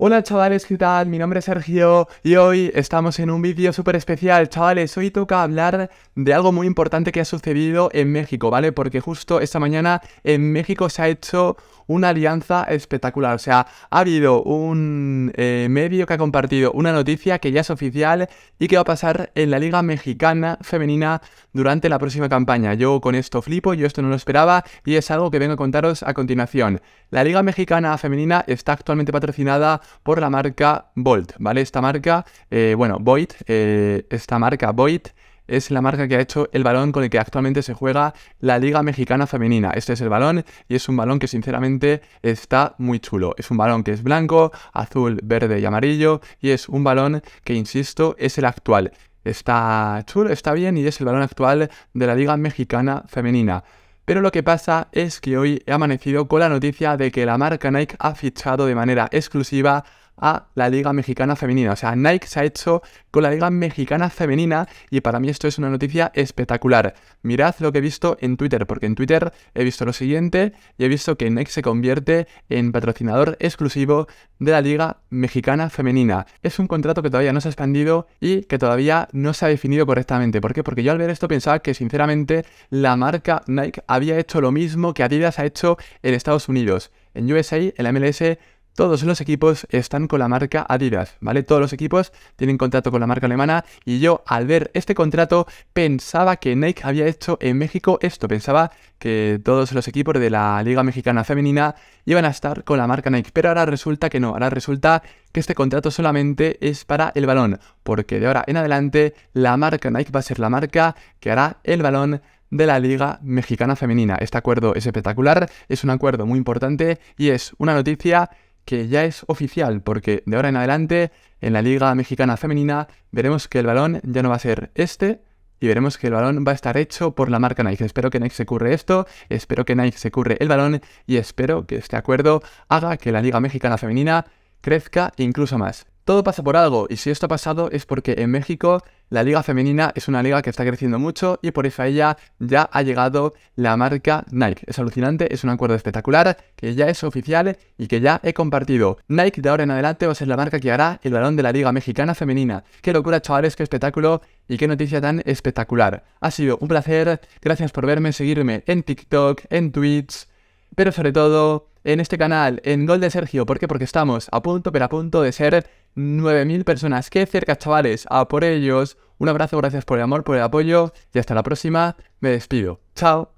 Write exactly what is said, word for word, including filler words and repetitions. Hola chavales, ¿qué tal? Mi nombre es Sergio y hoy estamos en un vídeo súper especial. Chavales, hoy toca hablar de algo muy importante que ha sucedido en México, ¿vale? Porque justo esta mañana en México se ha hecho una alianza espectacular. O sea, ha habido un eh, medio que ha compartido una noticia que ya es oficial y que va a pasar en la Liga Mexicana Femenina durante la próxima campaña. Yo con esto flipo, yo esto no lo esperaba y es algo que vengo a contaros a continuación. La Liga Mexicana Femenina está actualmente patrocinada por la marca Voit, ¿vale? Esta marca, eh, bueno, Voit, eh, esta marca Voit es la marca que ha hecho el balón con el que actualmente se juega la Liga Mexicana Femenina. Este es el balón y es un balón que sinceramente está muy chulo. Es un balón que es blanco, azul, verde y amarillo y es un balón que, insisto, es el actual. Está chulo, está bien y es el balón actual de la Liga Mexicana Femenina. Pero lo que pasa es que hoy he amanecido con la noticia de que la marca Nike ha fichado de manera exclusiva a la Liga Mexicana Femenina. O sea, Nike se ha hecho con la Liga Mexicana Femenina y para mí esto es una noticia espectacular. Mirad lo que he visto en Twitter, porque en Twitter he visto lo siguiente y he visto que Nike se convierte en patrocinador exclusivo de la Liga Mexicana Femenina. Es un contrato que todavía no se ha expandido y que todavía no se ha definido correctamente. ¿Por qué? Porque yo al ver esto pensaba que sinceramente la marca Nike había hecho lo mismo que Adidas ha hecho en Estados Unidos. En U S A, en la M L S, todos los equipos están con la marca Adidas, ¿vale? Todos los equipos tienen contrato con la marca alemana y yo al ver este contrato pensaba que Nike había hecho en México esto. Pensaba que todos los equipos de la Liga Mexicana Femenina iban a estar con la marca Nike, pero ahora resulta que no, ahora resulta que este contrato solamente es para el balón, porque de ahora en adelante la marca Nike va a ser la marca que hará el balón de la Liga Mexicana Femenina. Este acuerdo es espectacular, es un acuerdo muy importante y es una noticia que ya es oficial, porque de ahora en adelante en la Liga Mexicana Femenina veremos que el balón ya no va a ser este y veremos que el balón va a estar hecho por la marca Nike. Espero que Nike se curre esto, espero que Nike se curre el balón y espero que este acuerdo haga que la Liga Mexicana Femenina crezca incluso más. Todo pasa por algo y si esto ha pasado es porque en México la Liga Femenina es una liga que está creciendo mucho y por eso a ella ya ha llegado la marca Nike. Es alucinante, es un acuerdo espectacular que ya es oficial y que ya he compartido. Nike de ahora en adelante va a ser la marca que hará el balón de la Liga Mexicana Femenina. ¡Qué locura, chavales! ¡Qué espectáculo! Y qué noticia tan espectacular. Ha sido un placer, gracias por verme, seguirme en TikTok, en Twitch, pero sobre todo en este canal, en Gol de Sergio. ¿Por qué? Porque estamos a punto, pero a punto de ser nueve mil personas. ¡Qué cerca, chavales! ¡A por ellos! Un abrazo, gracias por el amor, por el apoyo y hasta la próxima. Me despido. ¡Chao!